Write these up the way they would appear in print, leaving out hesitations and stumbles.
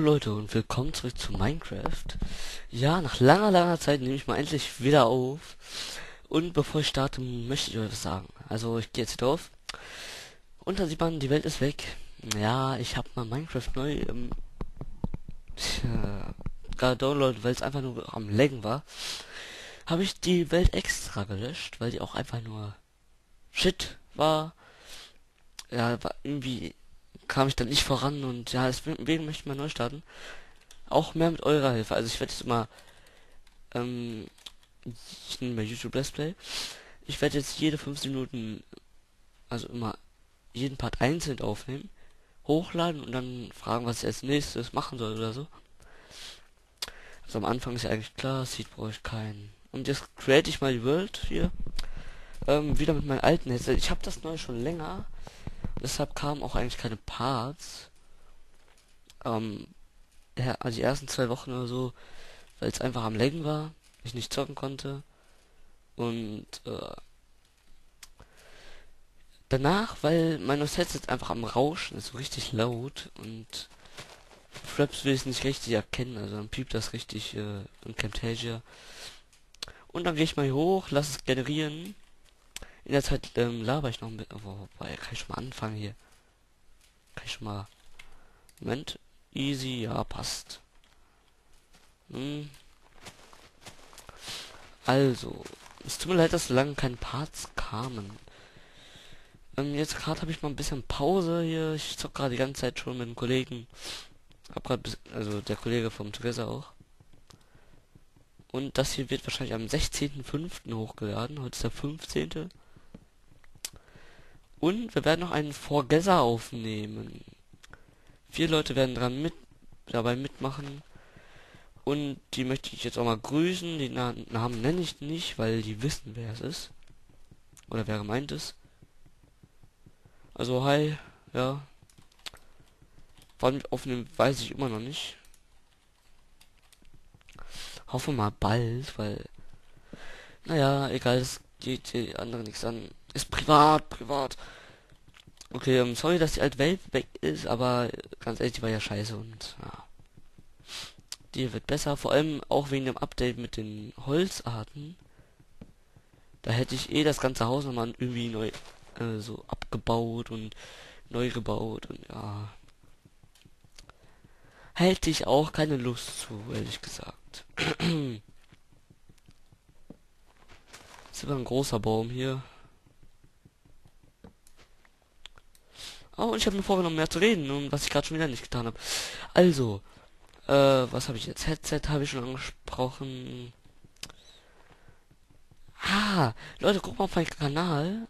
Hallo Leute und willkommen zurück zu Minecraft. Ja, nach langer Zeit nehme ich mal endlich wieder auf. Und bevor ich starte, möchte ich euch was sagen. Also ich gehe jetzt wieder auf. Und da sieht man, die Welt ist weg. Ja, ich habe mal Minecraft neu downloadet, weil es einfach nur am Laggen war. Habe ich die Welt extra gelöscht, weil die auch einfach nur Shit war. Ja, war irgendwie... kam ich dann nicht voran und ja, deswegen möchte ich mal neu starten. Auch mehr mit eurer Hilfe. Also ich werde jetzt immer ich nehme mal YouTube Let's Play. Ich werde jetzt jede 15 Minuten, also immer jeden Part einzeln aufnehmen, hochladen und dann fragen, was ich als nächstes machen soll oder so. Also am Anfang ist ja eigentlich klar, Seed brauche ich keinen. Und jetzt create ich mal die World hier. Wieder mit meinem alten Headset. Ich habe das neue schon länger. Deshalb kamen auch eigentlich keine Parts. Ja, die ersten 2 Wochen oder so, weil es einfach am Laggen war, ich nicht zocken konnte. Und danach, weil mein Headset einfach am Rauschen ist, so richtig laut und Fraps will ich nicht richtig erkennen, also dann piept das richtig in Camtasia. Und dann gehe ich mal hier hoch, lass es generieren. In der Zeit laber ich noch ein bisschen. Wobei, kann ich schon mal anfangen hier. Kann ich schon mal... Moment. Easy, ja, passt. Also, es tut mir leid, dass so lange keine Parts kamen. Jetzt gerade habe ich mal ein bisschen Pause hier. Ich zocke gerade die ganze Zeit schon mit dem Kollegen. Hab gerade, also der Kollege vom Theresa auch. Und das hier wird wahrscheinlich am 16.05. hochgeladen. Heute ist der 15. Und wir werden noch einen Vorgesser aufnehmen. 4 Leute werden dran dabei mitmachen. Und die möchte ich jetzt auch mal grüßen. Den Namen nenne ich nicht, weil die wissen, wer es ist. Oder wer gemeint ist. Also hi, ja. Wann wir aufnehmen, weiß ich immer noch nicht. Hoffe mal bald, weil... Naja, egal, es geht die anderen nichts an. Ist privat. Okay, sorry, dass die alte Welt weg ist, aber ganz ehrlich, die war ja scheiße und ja. Die wird besser, vor allem auch wegen dem Update mit den Holzarten. Da hätte ich das ganze Haus nochmal irgendwie neu so abgebaut und neu gebaut und ja. Hätte ich auch keine Lust zu, ehrlich gesagt. Ist immer ein großer Baum hier. Oh, und ich habe mir vorgenommen, mehr zu reden, und was ich gerade schon wieder nicht getan habe. Also, was habe ich jetzt? Headset habe ich schon angesprochen. Ah, Leute, guckt mal auf meinen Kanal.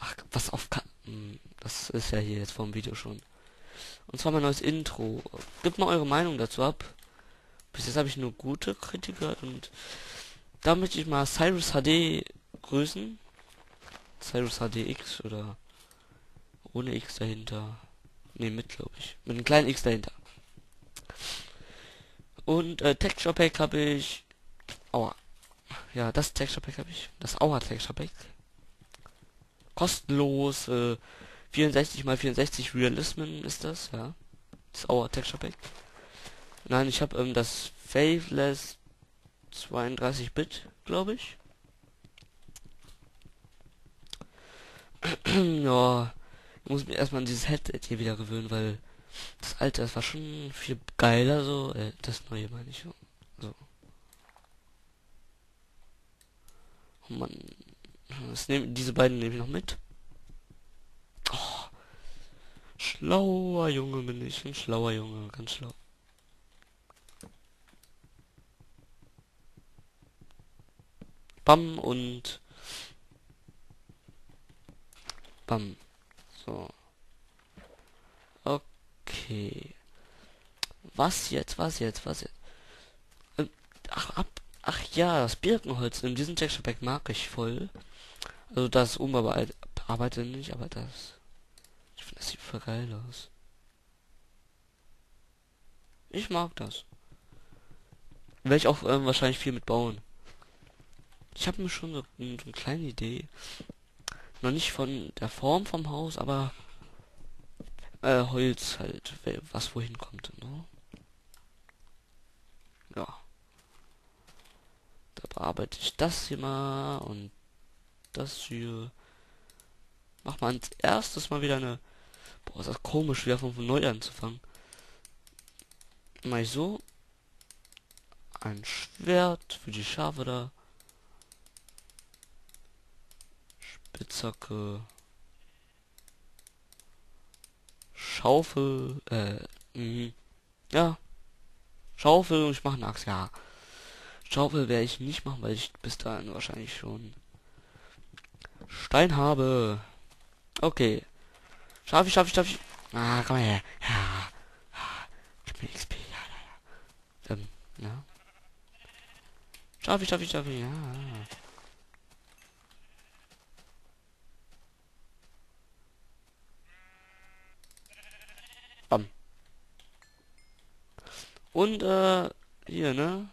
Ach, was auf das ist ja hier jetzt vom Video schon. Und zwar mein neues Intro. Gebt mal eure Meinung dazu ab. Bis jetzt habe ich nur gute Kritiker und da möchte ich mal Cyrus HD grüßen. Cyrus HDX oder... ohne X dahinter. Ne, mit, glaube ich. Mit einem kleinen X dahinter. Und Texture Pack habe ich. Aua. Ja, das Texture Pack habe ich. Das Aua Texture Pack. Kostenlos. 64x64 Realismen ist das, ja. Das Aua Texture Pack. Nein, ich habe das Faithless 32-Bit, glaube ich. Ja. Ich muss mich erstmal an dieses Headset hier wieder gewöhnen, weil das alte, das war schon viel geiler so, das neue meine ich so. Oh Mann, diese beiden nehme ich noch mit. Oh, schlauer Junge bin ich, ein schlauer Junge, ganz schlau. Bam und... Bam. Okay. Was jetzt? Ach ja, das Birkenholz in diesem Texture Pack mag ich voll. Also das arbeite nicht, aber das... Ich finde, das sieht voll geil aus. Ich mag das. Werde ich auch wahrscheinlich viel mit bauen. Ich habe mir schon so eine kleine Idee. Noch nicht von der Form vom Haus, aber Holz halt, was wohin kommt, ne? bearbeite ich das hier mal und das hier. Mach mal als erstes mal wieder eine... Boah, ist das komisch, wieder von neu anzufangen. Mal so. Ein Schwert für die Schafe da. Spitzhacke. Schaufel. Ja. Schaufel und ich mache eine Axt. Ja. Schaufel werde ich nicht machen, weil ich bis dahin wahrscheinlich schon Stein habe. Okay. Schaffe ich. Ah, komm her. Ja. Gib mir XP. Ja. Ja. Schaffe ich. Ja. Bam. Und, hier, ne?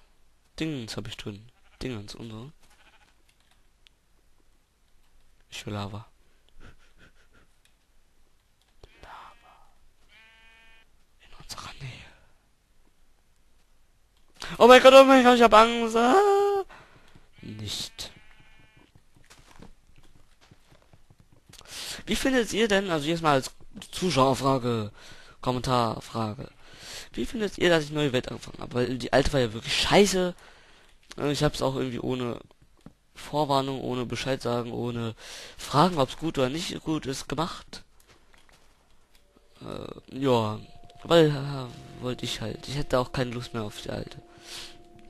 Dingens habe ich drin. Dingens und so. Ich will Lava. In unserer Nähe. Oh mein Gott, ich habe Angst. Ah. Nicht. Wie findet ihr denn, also jetzt mal als Zuschauerfrage, Kommentarfrage. Wie findet ihr, dass ich neue Welt angefangen habe? Weil die alte war ja wirklich scheiße. Ich habe es auch irgendwie ohne Vorwarnung, ohne Bescheid sagen, ohne Fragen, ob es gut oder nicht gut ist, gemacht. Ja, weil wollte ich halt. Ich hätte auch keine Lust mehr auf die alte.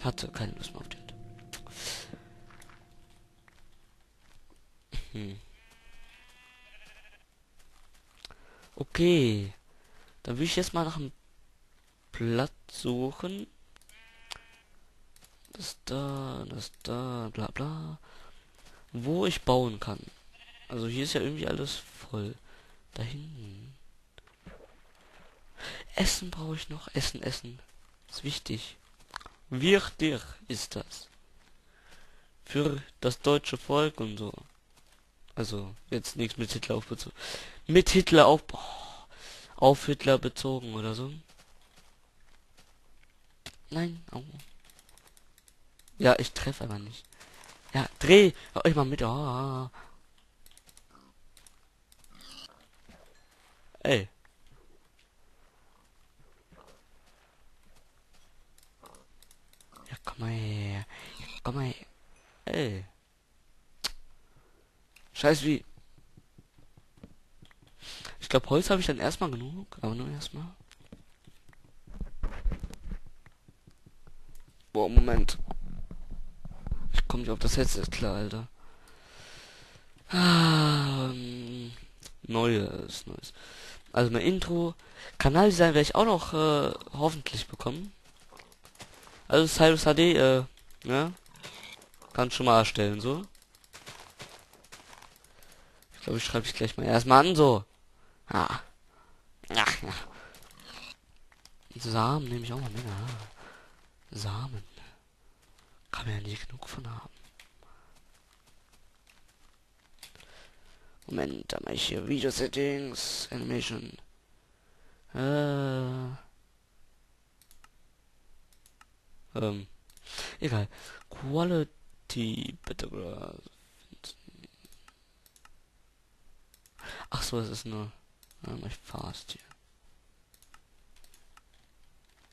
Hatte keine Lust mehr auf die alte. Okay. Dann will ich jetzt mal nach einem Platz suchen. Das da, bla bla. Wo ich bauen kann. Also hier ist ja irgendwie alles voll. Da hinten. Essen brauche ich noch. Essen. Ist wichtig. Wichtig ist das. Für das deutsche Volk und so. Also, jetzt nichts mit Hitler aufbezogen. Auf Hitler bezogen oder so. Nein. Oh. Ja, ich treffe aber nicht. Ja, dreh euch mal mit. Oh. Ey. Ja, komm mal her. Ey. Scheiß wie. Ich glaube, Holz habe ich dann erstmal genug, aber nur erstmal. Boah, Moment. Ich komme nicht auf das Headset klar, Alter. Ah, Neues. Also mein Intro. Kanaldesign werde ich auch noch hoffentlich bekommen. Also Cyrus HD, ne? Kann schon mal erstellen, so. Ich glaube, ich schreibe ich gleich mal erstmal an, so. Ah. Ach, ja. Samen nehme ich auch mal mit. Ah. Samen. Kann man ja nicht genug von haben. Moment, da mache ich hier Video Settings, Animation. Egal. Quality Battleground. Ach so, es ist nur. Mach ich fast hier.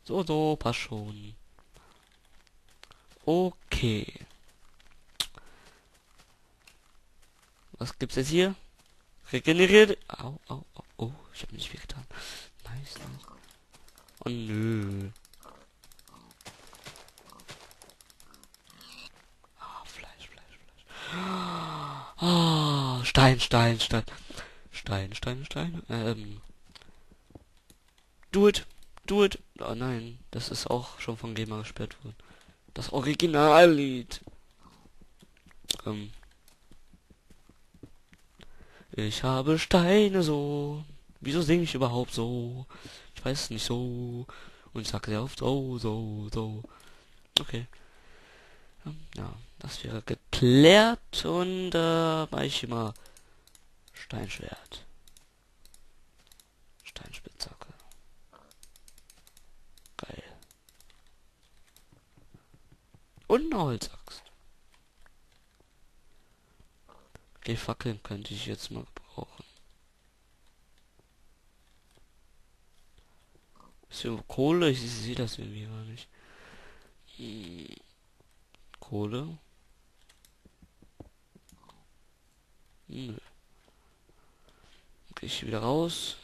So, passt schon. Okay. Was gibt's jetzt hier? Regeneriert. Au. Oh, ich habe nicht viel getan. Nice. Oh nö. Ah, Fleisch. Ah, Stein. Stein. Do it. Oh nein, das ist auch schon von GEMA gesperrt worden. Das Originallied. Ich habe Steine so. Wieso singe ich überhaupt so? Ich weiß nicht so. Und ich sage sehr oft so. Okay. Ja, das wäre geklärt und mache ich immer Steinschwert. Steinspitzhacke. Geil. Und eine Holzaxt. Die Fackeln könnte ich jetzt mal brauchen. So, Kohle, ich sehe das irgendwie gar nicht. Kohle. Nö. Gehe ich wieder raus.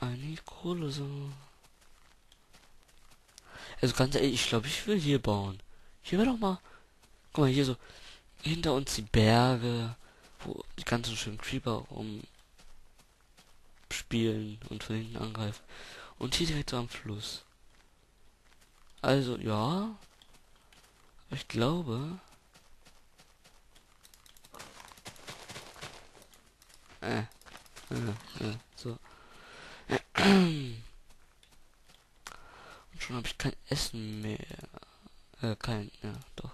Eine Kohle so. Also ganz ehrlich, ich glaube, ich will hier bauen. Hier wäre doch mal. Guck mal, hier so. Hinter uns die Berge, wo die ganzen schönen Creeper rumspielen und von hinten angreifen. Und hier direkt so am Fluss. Also, ja. Aber ich glaube. So. Und schon habe ich kein Essen mehr. Ja, doch.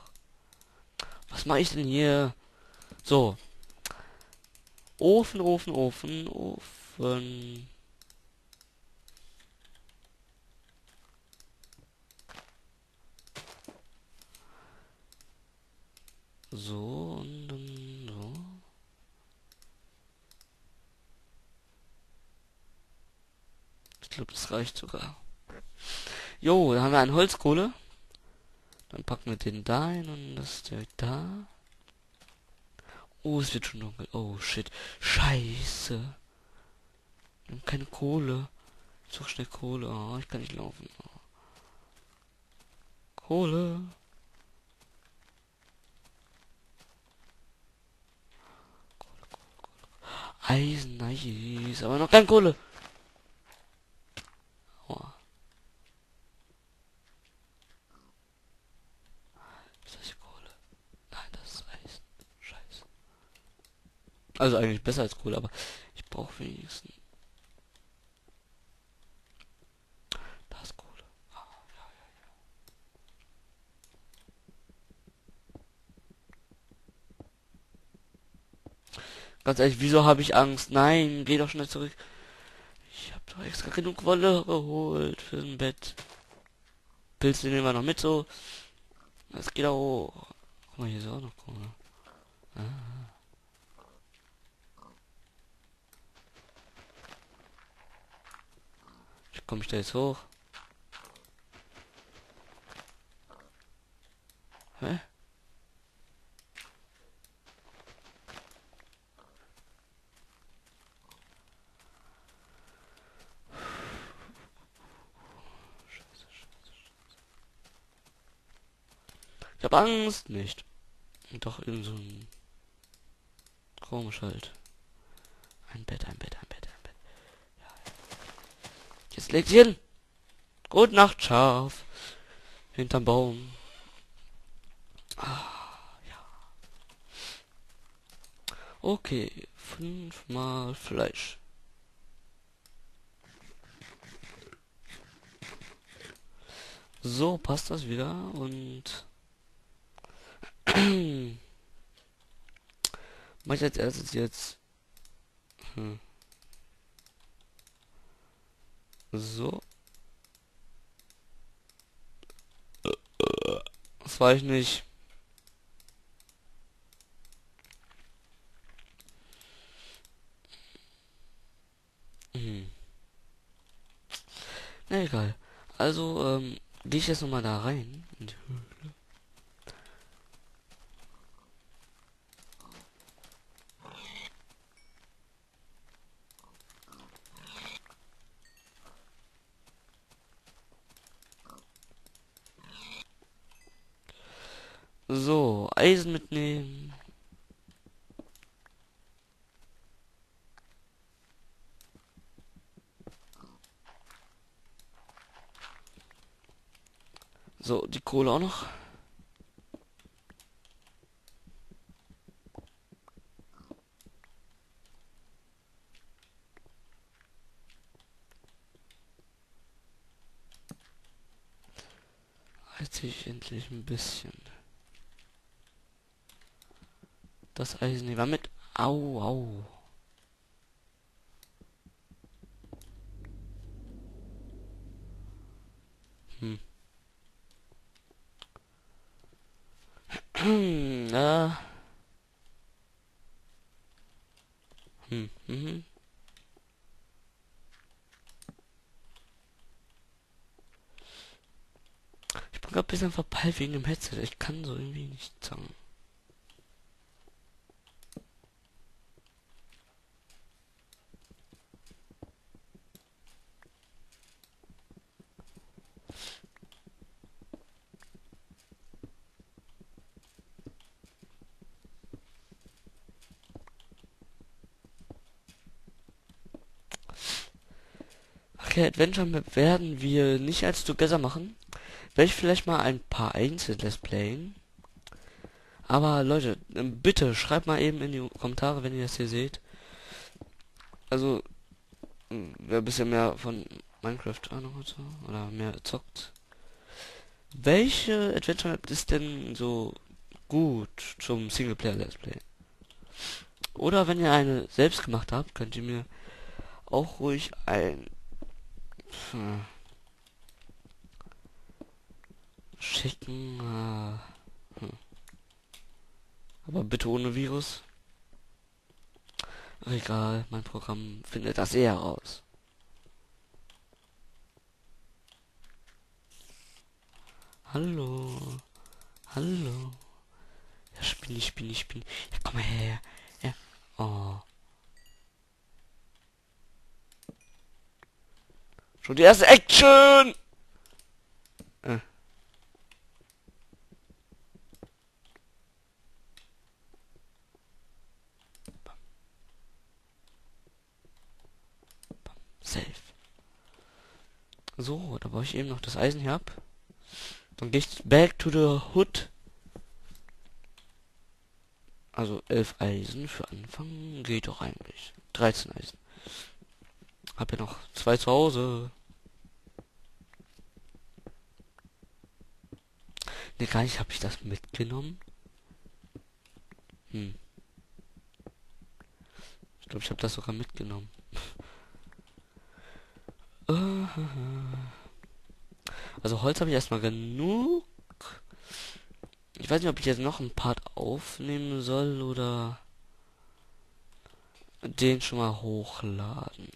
Was mache ich denn hier? So. Ofen. So, und dann so. Ich glaube, das reicht sogar. Jo, da haben wir eine Holzkohle. Dann packen wir den da hin und das ist direkt da. Oh, es wird schon dunkel. Oh, shit. Scheiße. Wir haben keine Kohle. Ich suche schnell Kohle. Oh, ich kann nicht laufen. Oh. Kohle. Eisen, nice. Aber noch keine Kohle. Oh. Ist das hier Kohle? Nein, das ist Eisen. Scheiße. Also eigentlich besser als Kohle, aber ich brauche wenigstens. Da ist Kohle. Ah, ja. Ganz ehrlich, wieso habe ich Angst? Nein, geh doch schnell zurück. Ich habe doch extra genug Wolle geholt für ein Bett. Pilze nehmen wir noch mit so. Das geht auch hoch. Guck mal, hier ist auch noch Kohle. Ah. Wie komme ich da jetzt hoch? Hä? Ich hab Angst nicht. Doch irgend so ein komisch halt. Ein Bett. Ja. Jetzt leg's hin. Gute Nacht, Schaf. Hinterm Baum. Ah, ja. Okay, 5 mal Fleisch. So, passt das wieder und mach ich als erstes jetzt so. Das war ich nicht. Na egal. Also gehe ich jetzt nochmal da rein. So, Eisen mitnehmen. So, die Kohle auch noch. Jetzt ich endlich ein bisschen. Das Eisen nehmen wir mit. Au. Ich bin gerade ein bisschen verpeilt wegen dem Headset. Ich kann so irgendwie nicht sagen. Adventure Map werden wir nicht als Together machen. Werde ich vielleicht mal ein paar einzeln Let's Playen. Aber Leute, bitte schreibt mal eben in die Kommentare, wenn ihr das hier seht. Also, wer ein bisschen mehr von Minecraft Ahnung hat oder mehr zockt. Welche Adventure Map ist denn so gut zum Singleplayer Let's Play? Oder wenn ihr eine selbst gemacht habt, könnt ihr mir auch ruhig ein schicken. Aber bitte ohne Virus. Ach, egal, mein Programm findet das eher raus. Hallo. Hallo. Ja, spinne. Ja, komm her. Ja. Oh. Schon die erste Action! Bam. Safe. So, da baue ich eben noch das Eisen hier ab. Dann gehe ich back to the hood. Also 11 Eisen für Anfang geht doch eigentlich. 13 Eisen. Hab ja noch 2 zu Hause. Ne, gar nicht, habe ich das mitgenommen? Ich glaube, ich habe das sogar mitgenommen. Also Holz habe ich erstmal genug. Ich weiß nicht, ob ich jetzt noch einen Part aufnehmen soll oder den schon mal hochladen.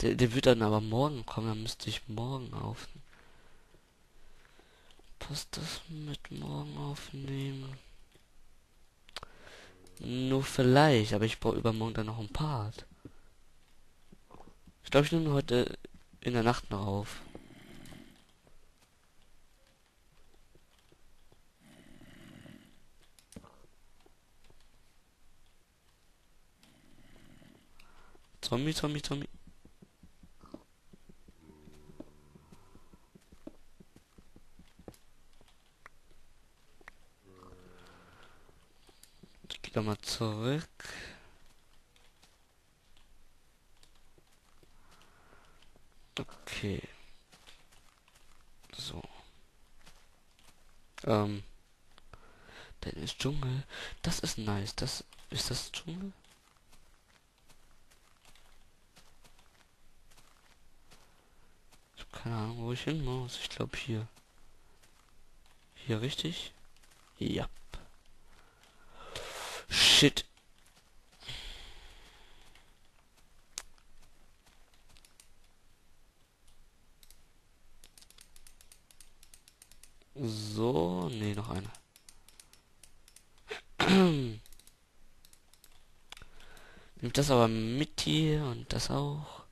Der wird dann aber morgen kommen, dann müsste ich morgen aufnehmen. Passt das mit morgen aufnehmen? Nur vielleicht, aber ich brauche übermorgen dann noch ein Part. Ich glaube, ich nehme heute in der Nacht noch auf. Zombie. Da mal zurück. Okay. So. Dann ist Dschungel. Das ist nice. Das ist das Dschungel. Ich habe keine Ahnung, wo ich hin muss. Ich glaube hier. Hier richtig? Ja. Shit. So, nee, noch eine. Nimm das aber mit hier und das auch.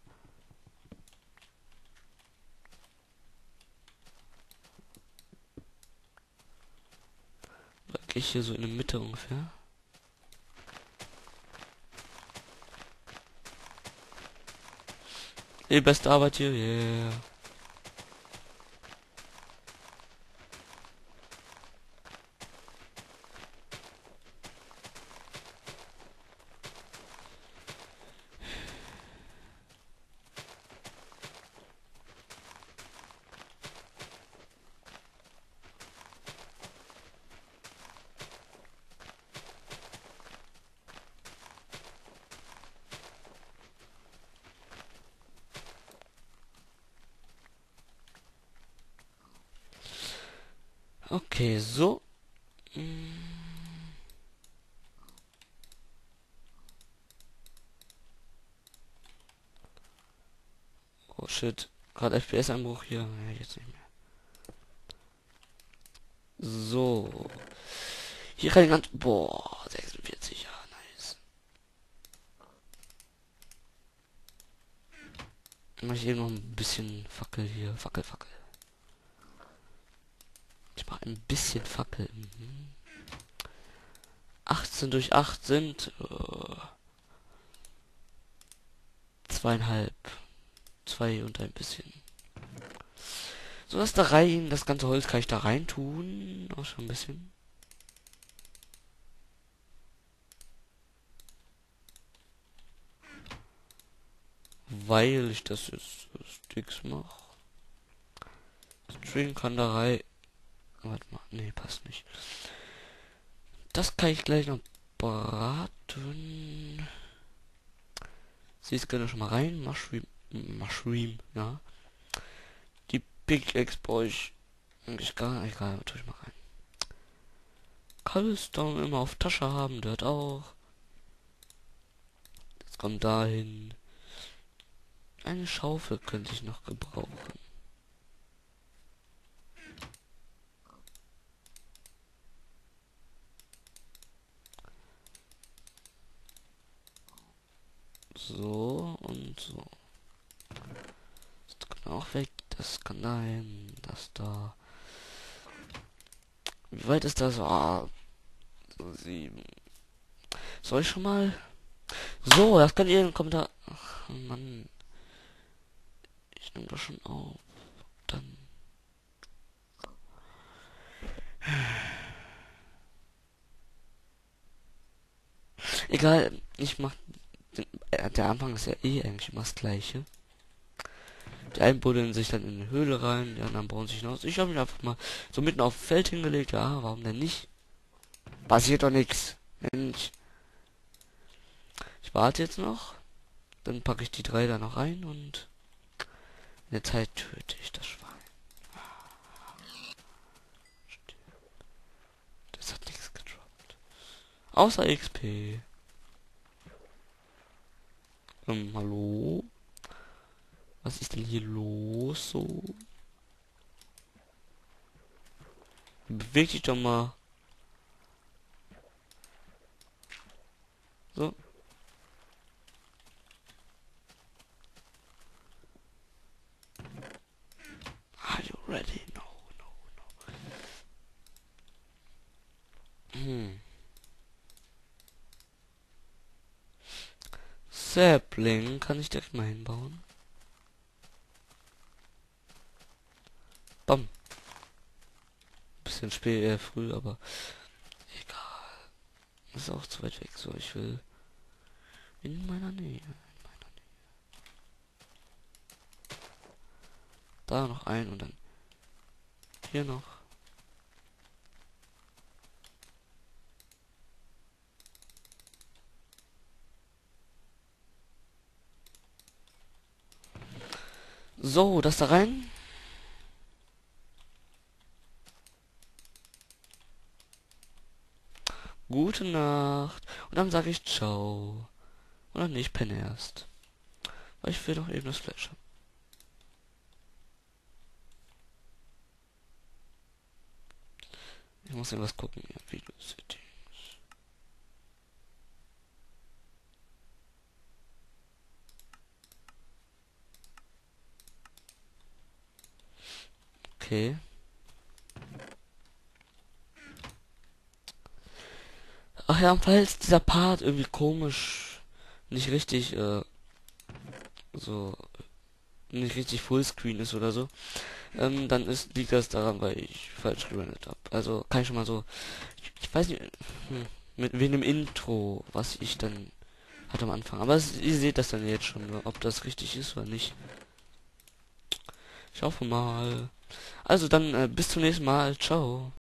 Da gehe ich hier so in der Mitte ungefähr. Die beste Arbeit hier, yeah. Okay, so. Oh shit, gerade FPS-Einbruch hier. Ja, jetzt nicht mehr. So. Hier kann ich ganz... Boah, 46, ja, nice. Mach ich eben noch ein bisschen Fackel hier. Fackel. Ich mach ein bisschen Fackel. 18 durch 8 sind... 2,5. 2 und ein bisschen. So, das da rein. Das ganze Holz kann ich da rein tun. Auch schon ein bisschen. Weil ich das jetzt Sticks mache. String kann da rein. Warte mal. Nee, passt nicht. Das kann ich gleich noch braten. Siehst du schon mal rein. Mushroom, ja. Die Pickaxe brauche ich eigentlich gar nicht. Egal, tue ich mal rein. Cobblestone immer auf Tasche haben, dort auch. Jetzt kommt dahin. Eine Schaufel könnte ich noch gebrauchen. So und so. Das kann auch weg. Das kann dahin. Das da. Wie weit ist das? Ah, 7. Soll ich schon mal? So, das könnt ihr in den Kommentar. Ach Mann. Ich nehme das schon auf. Dann. Egal, ich mach. Der Anfang ist ja eh eigentlich immer das Gleiche. Die einen buddeln sich dann in die Höhle rein, die anderen bauen sich hinaus. Ich habe mich einfach mal so mitten auf dem Feld hingelegt. Ja, warum denn nicht? Passiert doch nichts. Mensch. Ich warte jetzt noch. Dann packe ich die 3 da noch rein und in der Zeit töte ich das Schwein. Das hat nichts gedroppt. Außer XP. Hallo? Was ist denn hier los so? Beweg dich doch mal. So. Are you ready? No. Sapling kann ich direkt mal hinbauen. Bam. Bisschen spät, früh, aber egal. Ist auch zu weit weg, so ich will in meiner Nähe. Da noch ein und dann hier noch. So, das da rein. Gute Nacht. Und dann sage ich ciao. Oder nicht, penne erst. Weil ich will doch eben das Fleisch haben. Ich muss irgendwas gucken. Ja, Video Settings. Okay. Ach ja, falls dieser Part irgendwie komisch, nicht richtig, so, nicht richtig Fullscreen ist oder so, dann liegt das daran, weil ich falsch gerendert habe. Also kann ich schon mal so, ich weiß nicht, mit wem Intro, was ich dann hatte am Anfang. Aber ihr seht das dann jetzt schon, ob das richtig ist oder nicht. Ich hoffe mal. Also dann bis zum nächsten Mal. Ciao.